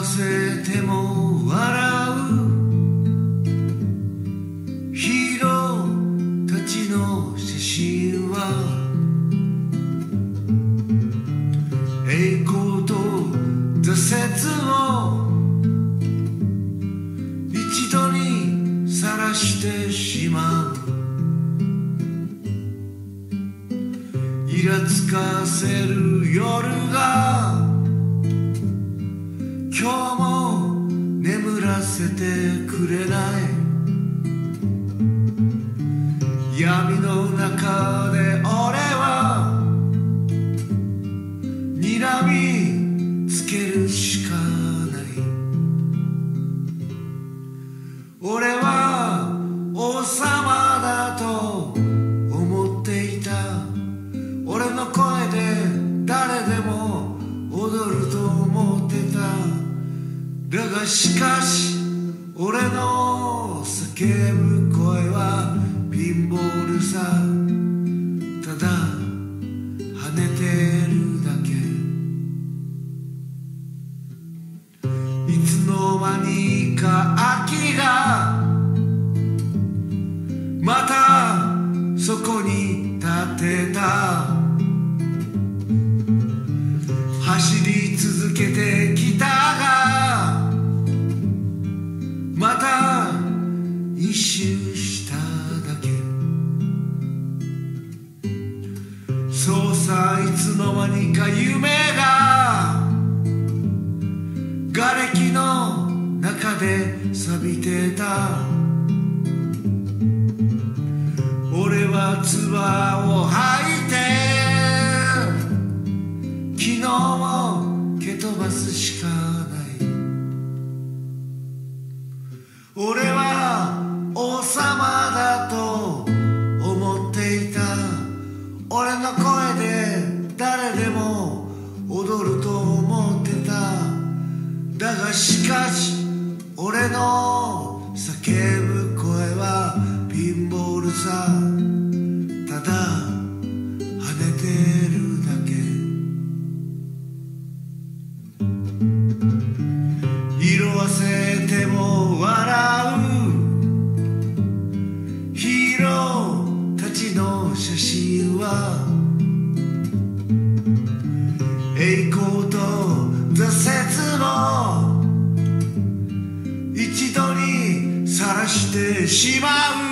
わせても笑うヒーローたちの写真は栄光と挫折を一度にさらしてしまう。イラつかせる夜が今日も眠らせてくれない。闇の中で俺は睨みつけるしかない。俺は王様だと思っていた。俺の声で誰でも踊ると思ってた。だがしかし俺の叫ぶ声はピンボールさ。ただ跳ねてるだけ。いつの間にか秋がまたそこに立ってた。走り続けてきたがまた一周しただけ。そうさ、いつの間にか夢が瓦礫の中で錆びてた。俺は唾を吐いて昨日も蹴飛ばすしかない。俺は王様だと思っていた。俺の声で誰でも踊ると思ってた。だがしかし俺の叫ぶ声はピンボールさ。ただ跳ねてる。色あせても笑うヒーローたちの写真は栄光と挫折を一度にさらしてしまう。